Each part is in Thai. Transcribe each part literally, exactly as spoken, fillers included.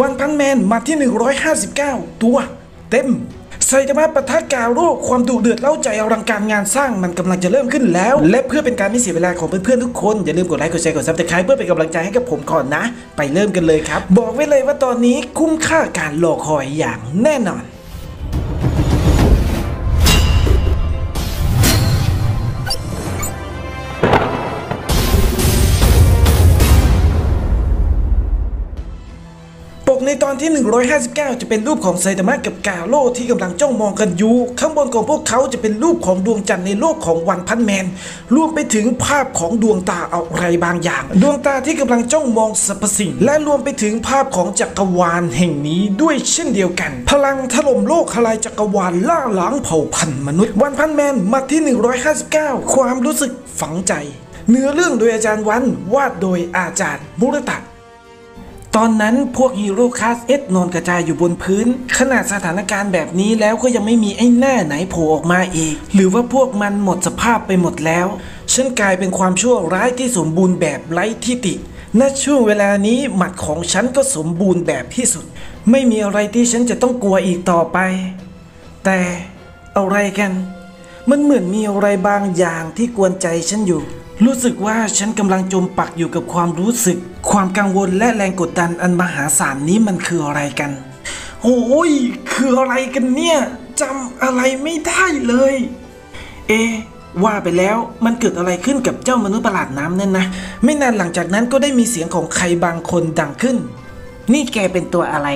วันพันแมนมาที่หนึ่งร้อยห้าสิบเก้าตัวเต็มศักยภาพปะทะกาวโลกความดุเดือดเล่าใจอลังการงานสร้างมันกำลังจะเริ่มขึ้นแล้วและเพื่อเป็นการไม่เสียเวลาของเพื่อนๆทุกคนอย่าลืมกดไลค์กดแชร์กดซับสไครป์เพื่อเป็นกำลังใจให้กับผมก่อนนะไปเริ่มกันเลยครับบอกไว้เลยว่าตอนนี้คุ้มค่าการรอคอยอย่างแน่นอนในตอนที่หนึ่งร้อยห้าสิบเก้าจะเป็นรูปของไซตามะกับกาโร่ที่กำลังจ้องมองกันอยู่ข้างบนของพวกเขาจะเป็นรูปของดวงจันทร์ในโลกของวันพันแมนรวมไปถึงภาพของดวงตาอะไรบางอย่างดวงตาที่กำลังจ้องมองสรรพสิ่งและรวมไปถึงภาพของจักรวาลแห่งนี้ด้วยเช่นเดียวกันพลังถล่มโลกทลายจักรวาลล่าล้างเผ่าพันธุ์มนุษย์วันพันแมนมาที่หนึ่งร้อยห้าสิบเก้าความรู้สึกฝังใจเนื้อเรื่องโดยอาจารย์วันวาดโดยอาจารย์มุรตะตอนนั้นพวกฮีโร่คลาสเอสนอนกระจายอยู่บนพื้นขนาดสถานการณ์แบบนี้แล้วก็ยังไม่มีไอ้หน้าไหนโผล่ออกมาอีกหรือว่าพวกมันหมดสภาพไปหมดแล้วฉันกลายเป็นความชั่วร้ายที่สมบูรณ์แบบไร้ที่ติณช่วงเวลานี้หมัดของฉันก็สมบูรณ์แบบที่สุดไม่มีอะไรที่ฉันจะต้องกลัวอีกต่อไปแต่อะไรกันมันเหมือนมีอะไรบางอย่างที่กวนใจฉันอยู่รู้สึกว่าฉันกำลังจมปักอยู่กับความรู้สึกความกังวลและแรงกดดันอันมหาศาลนี้มันคืออะไรกันโอ้ยคืออะไรกันเนี่ยจำอะไรไม่ได้เลยเอว่าไปแล้วมันเกิดอะไรขึ้นกับเจ้ามนุษย์ประหลาดน้ำนั่นนะไม่นานหลังจากนั้นก็ได้มีเสียงของใครบางคนดังขึ้นนี่แกเป็นตัวอะไร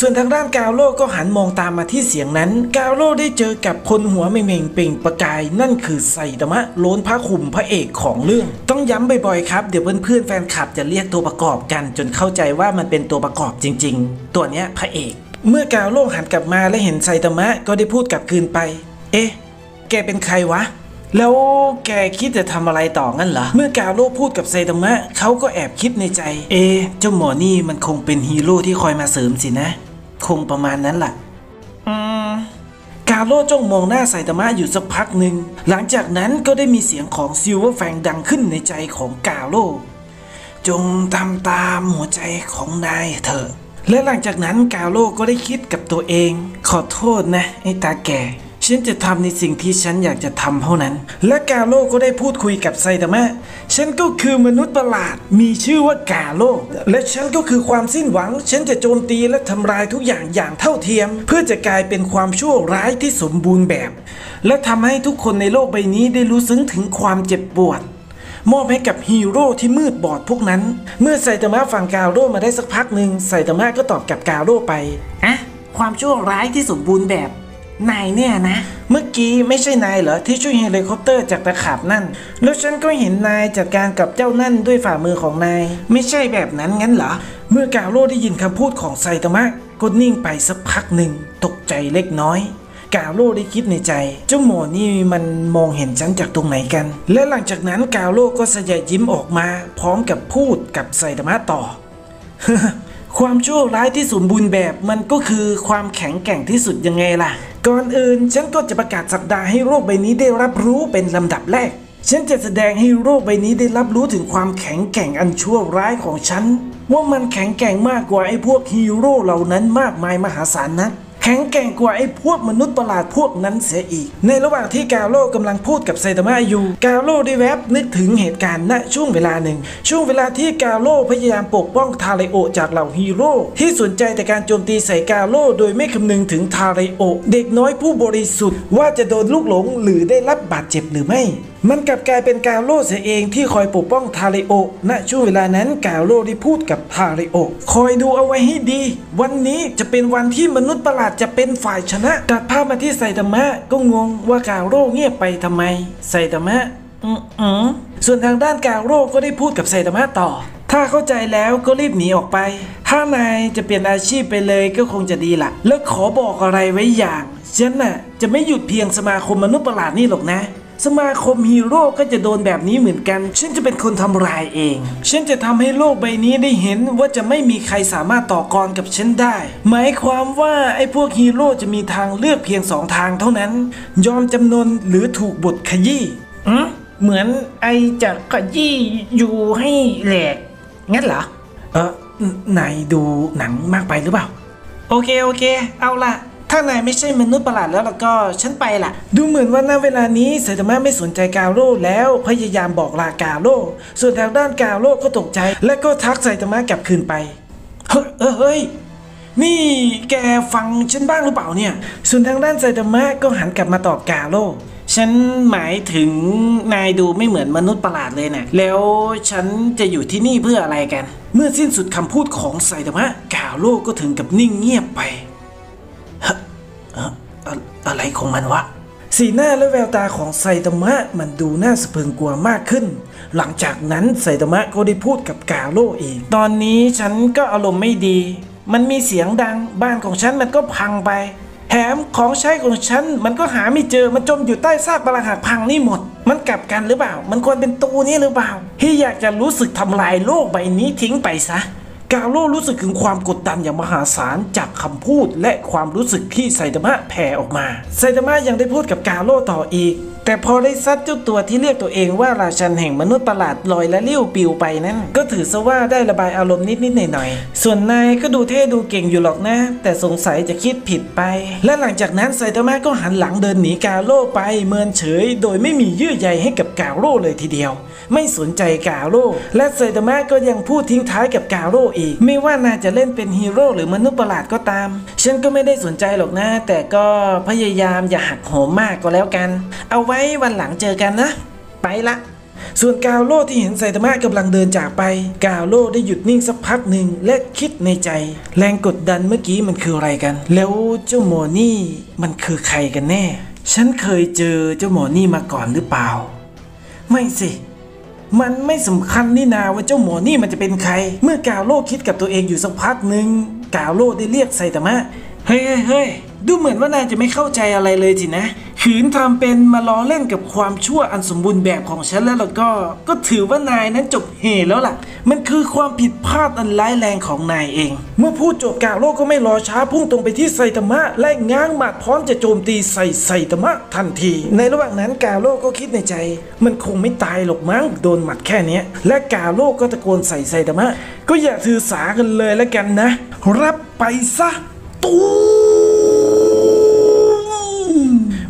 ส่วนทางด้านกาโร่ก็หันมองตามมาที่เสียงนั้นกาโร่ได้เจอกับคนหัวเม่งเป่งประกายนั่นคือไซตามะโล้นพระคุมพระเอกของเรื่องต้องย้ำบ่อยๆครับเดี๋ยวเพื่อนๆแฟนคลับจะเรียกตัวประกอบกันจนเข้าใจว่ามันเป็นตัวประกอบจริงๆตัวเนี้ยพระเอกเมื่อกาโร่หันกลับมาและเห็นไซตามะก็ได้พูดกลับคืนไปเอ๊ะแกเป็นใครวะแล้วแกคิดจะทำอะไรต่องั้นเหรอเมื่อกาโร่พูดกับไซตามะเขาก็แอบคิดในใจเอ๊ะเจ้าหมอนี่มันคงเป็นฮีโร่ที่คอยมาเสริมสินะคงประมาณนั้นแหละกาโร่จ้องมองหน้าไซตามะอยู่สักพักหนึ่งหลังจากนั้นก็ได้มีเสียงของซิลเวอร์แฟงดังขึ้นในใจของกาโร่จงทำตามหัวใจของนายเถอะและหลังจากนั้นกาโร่ก็ได้คิดกับตัวเองขอโทษนะไอ้ตาแก่ฉันจะทำในสิ่งที่ฉันอยากจะทำเท่านั้นและกาโร่ก็ได้พูดคุยกับไซตามะฉันก็คือมนุษย์ประหลาดมีชื่อว่ากาโร่และฉันก็คือความสิ้นหวังฉันจะโจมตีและทำลายทุกอย่างอย่างเท่าเทียมเพื่อจะกลายเป็นความชั่วร้ายที่สมบูรณ์แบบและทำให้ทุกคนในโลกใบนี้ได้รู้ซึ้งถึงความเจ็บปวดมอบให้กับฮีโร่ที่มืดบอดพวกนั้นเมื่อไซตามะฟังกาโร่มาได้สักพักหนึ่งไซตามะก็ตอบกับกาโร่ไปอะความชั่วร้ายที่สมบูรณ์แบบนายเนี่ยนะเมื่อกี้ไม่ใช่นายเหรอที่ช่วยเฮลิคอปเตอร์จากตะขาบนั่นแล้วฉันก็เห็นนายจัดการกับเจ้านั่นด้วยฝ่ามือของนายไม่ใช่แบบนั้นงั้นเหรอเมื่อกาโร่ได้ยินคำพูดของไซตามะก็นิ่งไปสักพักหนึ่งตกใจเล็กน้อยกาโร่ได้คิดในใจเจ้าหมอนี่มันมองเห็นฉันจากตรงไหนกันและหลังจากนั้นกาโร่ก็สยายยิ้มออกมาพร้อมกับพูดกับไซตามะต่อ ความชั่วร้ายที่สมบูรณ์แบบมันก็คือความแข็งแกร่งที่สุดยังไงล่ะก่อนอื่นฉันก็จะประกาศสัปดาห์ให้โลกใบนี้ได้รับรู้เป็นลำดับแรกฉันจะแสดงให้โลกใบนี้ได้รับรู้ถึงความแข็งแกร่งอันชั่วร้ายของฉันว่ามันแข็งแกร่งมากกว่าไอ้พวกฮีโร่เหล่านั้นมากมายมหาศาลนะแข็งแกร่งกว่าไอ้พวกมนุษย์ประหลาดพวกนั้นเสียอีกในระหว่างที่กาโร่กำลังพูดกับไซตามะอยู่กาโร่ได้แวบนึกถึงเหตุการณ์ณช่วงเวลาหนึ่งช่วงเวลาที่กาโร่พยายามปกป้องทาเรโอจากเหล่าฮีโร่ที่สนใจแต่การโจมตีใส่กาโร่โดยไม่คำนึงถึงทาเรโอเด็กน้อยผู้บริสุทธิ์ว่าจะโดนลูกหลงหรือได้รับบาดเจ็บหรือไม่มันกลับกลายเป็นกาโร่เสียเองที่คอยปกป้องทาเรโอณช่วงเวลานั้นกาโร่ได้พูดกับทาเรโอคอยดูเอาไว้ให้ดีวันนี้จะเป็นวันที่มนุษย์ประหลาดจะเป็นฝ่ายชนะตัดภาพมาที่ไซตามะก็งงว่ากาโร่เงียบไปทำไมไซตามะอืออือส่วนทางด้านกาโร่ก็ได้พูดกับไซตามะต่อถ้าเข้าใจแล้วก็รีบหนีออกไปถ้านายจะเปลี่ยนอาชีพไปเลยก็คงจะดีละแล้วขอบอกอะไรไว้อย่างฉันน่ะจะไม่หยุดเพียงสมาคมมนุษย์ประหลาดนี่หรอกนะสมาคมฮีโร่ก็จะโดนแบบนี้เหมือนกันฉันจะเป็นคนทำลายเองฉันจะทำให้โลกใบนี้ได้เห็นว่าจะไม่มีใครสามารถต่อกรกับฉันได้หมายความว่าไอ้พวกฮีโร่จะมีทางเลือกเพียงสองทางเท่านั้นยอมจำนนหรือถูกบทขยี้เหมือนไอจะขยี้อยู่ให้แหลกงั้นเหรอเออ นายดูหนังมากไปหรือเปล่าโอเคโอเคเอาล่ะถ้านายไม่ใช่มนุษย์ประหลาดแล้วแล้วก็ฉันไปล่ะดูเหมือนว่าณเวลานี้ไซตามะไม่สนใจกาโร่แล้วพยายามบอกลากาโร่ส่วนทางด้านกาโร่ก็ตกใจและก็ทักไซตามะกลับคืนไปเฮ้ยเฮ้ยนี่แกฟังฉันบ้างหรือเปล่าเนี่ยส่วนทางด้านไซตามะก็หันกลับมาตอบกาโร่ฉันหมายถึงนายดูไม่เหมือนมนุษย์ประหลาดเลยนะแล้วฉันจะอยู่ที่นี่เพื่ออะไรกันเมื่อสิ้นสุดคำพูดของไซตามะกาโร่ก็ถึงกับนิ่งเงียบไปอะไรของมันวะสีหน้าและแววตาของไซตามะมันดูน่าสะพรึงกลัวมากขึ้นหลังจากนั้นไซตามะก็ได้พูดกับกาโร่เองตอนนี้ฉันก็อารมณ์ไม่ดีมันมีเสียงดังบ้านของฉันมันก็พังไปแถมของใช้ของฉันมันก็หาไม่เจอมันจมอยู่ใต้ซากปรักหักพังนี่หมดมันกลับกันหรือเปล่ามันควรเป็นตัวนี้หรือเปล่าที่อยากจะรู้สึกทำลายโลกใบนี้ทิ้งไปซะกาโร่รู้สึกถึงความกดดันอย่างมหาศาลจากคำพูดและความรู้สึกที่ไซตามะแผ่ออกมาไซตามะยังได้พูดกับกาโร่ต่ออีกแต่พอได้ซัดเจ้าตัวที่เรียกตัวเองว่าราชันแห่งมนุษย์ประหลาดลอยและเลี้ยวปิวไปนั้นก็ถือซะว่าได้ระบายอารมณ์นิดๆหน่อยๆส่วนนายก็ดูเท่ดูเก่งอยู่หรอกนะแต่สงสัยจะคิดผิดไปและหลังจากนั้นไซตามะก็หันหลังเดินหนีกาโร่ไปเมินเฉยโดยไม่มีเยื่อใยให้กับกาโร่เลยทีเดียวไม่สนใจกาโร่และไซตามะก็ยังพูดทิ้งท้ายกับกาโร่อีกไม่ว่านายจะเล่นเป็นฮีโร่หรือมนุษย์ประหลาดก็ตามฉันก็ไม่ได้สนใจหรอกนะแต่ก็พยายามอย่าหักโหมมากก็แล้วกันเอาไว้วันหลังเจอกันนะไปละส่วนกาโร่ที่เห็นไซตามะกำลังเดินจากไปกาโร่ได้หยุดนิ่งสักพักหนึ่งและคิดในใจแรงกดดันเมื่อกี้มันคืออะไรกันแล้วเจ้าโมนี่มันคือใครกันแน่ฉันเคยเจอเจ้าโมนี่มาก่อนหรือเปล่าไม่สิมันไม่สำคัญนี่นาว่าเจ้าหมอนี่มันจะเป็นใครเมื่อกาโร่คิดกับตัวเองอยู่สักพักหนึ่งกาโร่ได้เรียกไซตามะเฮ้ยเฮ้ยดูเหมือนว่านายจะไม่เข้าใจอะไรเลยสินะขืนทำเป็นมาล้อเล่นกับความชั่วอันสมบูรณ์แบบของฉันแล้วแล้วก็ก็ถือว่านายนั้นจบเหตุแล้วล่ะมันคือความผิดพลาดอันร้ายแรงของนายเองเมื่อพูดจบกาโร่ก็ไม่รอช้าพุ่งตรงไปที่ไซตามะและง้างหมัดพร้อมจะโจมตีใส่ไซตามะทันทีในระหว่างนั้นกาโร่ก็คิดในใจมันคงไม่ตายหรอกมั้งโดนหมัดแค่นี้และกาโร่ก็ตะโกนใส่ไซตามะก็อย่าถือสากันเลยแล้วกันนะรับไปซะ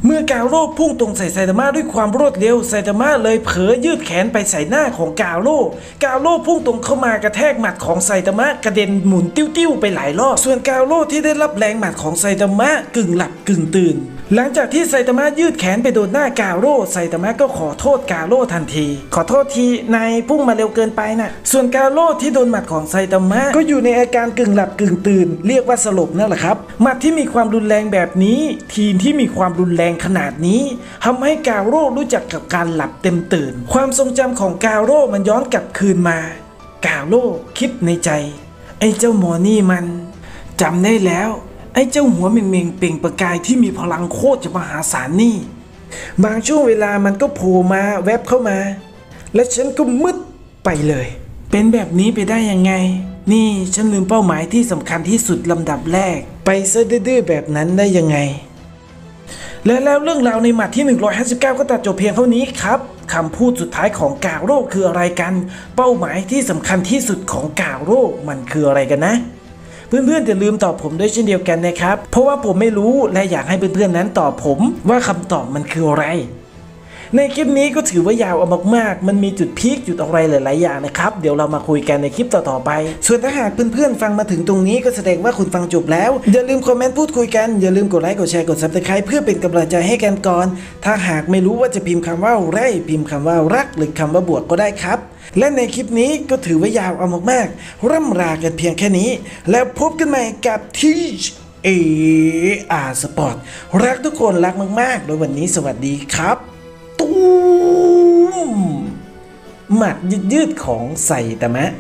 เมื่อกาโร่พุ่งตรงใส่ไซตามะด้วยความรวดเร็วไซตามะเลยเผลอยืดแขนไปใส่หน้าของกาโร่กาโร่พุ่งตรงเข้ามากระแทกหมัดของไซตามะกระเด็นหมุนติ้วๆไปหลายรอบส่วนกาโร่ที่ได้รับแรงหมัดของไซตามะกึ่งหลับกึ่งตื่นหลังจากที่ไซตามะยืดแขนไปโดนหน้ากาโร่ไซตามะก็ขอโทษกาโร่ทันทีขอโทษทีนายพุ่งมาเร็วเกินไปนะส่วนกาโร่ที่โดนหมัดของไซตามะก็อยู่ในอาการกึ่งหลับกึ่งตื่นเรียกว่าสลบนั่นแหละครับหมัดที่มีความรุนแรงแบบนี้ทีมที่มีความรุนแรงขนาดนี้ทำให้กาโร่รู้จักกับการหลับเต็มตื่นความทรงจำของกาโร่มันย้อนกลับคืนมากาโร่คิดในใจไอ้เจ้าหมอนี่มันจำได้แล้วไอ้เจ้าหัวเม่งๆเปล่งประกายที่มีพลังโคตรจะมหาศาลนี่บางช่วงเวลามันก็โผล่มาแวบเข้ามาและฉันก็มืดไปเลยเป็นแบบนี้ไปได้ยังไงนี่ฉันลืมเป้าหมายที่สำคัญที่สุดลำดับแรกไปซะดื้อๆแบบนั้นได้ยังไงและแล้วเรื่องราวในหมัดที่หนึ่งร้อยห้าสิบเก้าก็ตัดจบเพียงเท่านี้ครับคำพูดสุดท้ายของกาโร่คืออะไรกันเป้าหมายที่สำคัญที่สุดของกาโร่มันคืออะไรกันนะเพื่อนๆอย่าลืมตอบผมด้วยเช่นเดียวกันนะครับเพราะว่าผมไม่รู้และอยากให้เพื่อนๆนั้นตอบผมว่าคำตอบมันคืออะไรในคลิปนี้ก็ถือว่ายาวเอามากๆมันมีจุดพีคจุดอะไรหลายๆอย่างนะครับเดี๋ยวเรามาคุยกันในคลิปต่อๆไปส่วนถ้าหากเพื่อนๆฟังมาถึงตรงนี้ก็แสดงว่าคุณฟังจบแล้วอย่าลืมคอมเมนต์พูดคุยกันอย่าลืมกดไลค์กดแชร์กด ซับสไครบ์ เพื่อเป็นกำลังใจให้กันก่อนถ้าหากไม่รู้ว่าจะพิมพ์คำว่าไรพิมพ์คำว่ารักหรือคำว่าบวกก็ได้ครับและในคลิปนี้ก็ถือว่ายาวเอามากๆร่ำลากันเพียงแค่นี้แล้วพบกันใหม่กับทีเออาร์สปอร์ตรักทุกคนรักมากๆโดยวันนี้สวัสดีครับหมัดยืดๆของไซตามะ